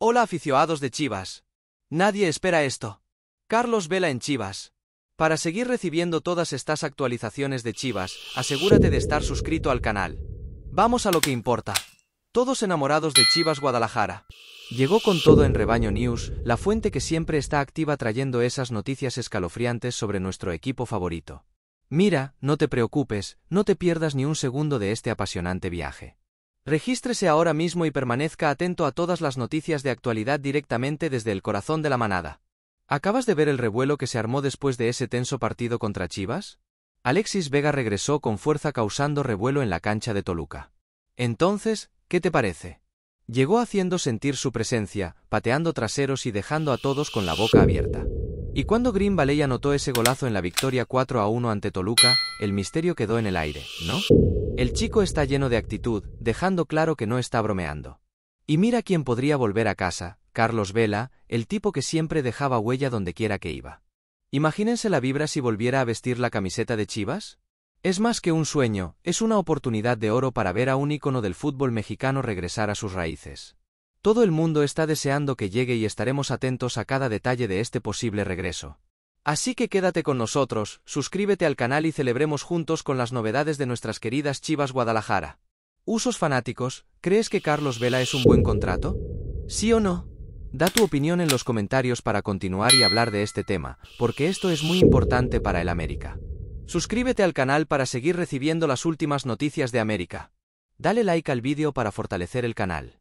Hola aficionados de Chivas. Nadie espera esto. Carlos Vela en Chivas. Para seguir recibiendo todas estas actualizaciones de Chivas, asegúrate de estar suscrito al canal. Vamos a lo que importa. Todos enamorados de Chivas Guadalajara. Llegó con todo en Rebaño News, la fuente que siempre está activa trayendo esas noticias escalofriantes sobre nuestro equipo favorito. Mira, no te preocupes, no te pierdas ni un segundo de este apasionante viaje. Regístrese ahora mismo y permanezca atento a todas las noticias de actualidad directamente desde el corazón de la manada. ¿Acabas de ver el revuelo que se armó después de ese tenso partido contra Chivas? Alexis Vega regresó con fuerza causando revuelo en la cancha de Toluca. Entonces, ¿qué te parece? Llegó haciendo sentir su presencia, pateando traseros y dejando a todos con la boca abierta. Y cuando Green Valley anotó ese golazo en la victoria 4-1 ante Toluca, el misterio quedó en el aire, ¿no? El chico está lleno de actitud, dejando claro que no está bromeando. Y mira quién podría volver a casa, Carlos Vela, el tipo que siempre dejaba huella donde quiera que iba. Imagínense la vibra si volviera a vestir la camiseta de Chivas. Es más que un sueño, es una oportunidad de oro para ver a un ícono del fútbol mexicano regresar a sus raíces. Todo el mundo está deseando que llegue y estaremos atentos a cada detalle de este posible regreso. Así que quédate con nosotros, suscríbete al canal y celebremos juntos con las novedades de nuestras queridas Chivas Guadalajara. Usos fanáticos, ¿crees que Carlos Vela es un buen contrato? ¿Sí o no? Da tu opinión en los comentarios para continuar y hablar de este tema, porque esto es muy importante para el América. Suscríbete al canal para seguir recibiendo las últimas noticias de América. Dale like al vídeo para fortalecer el canal.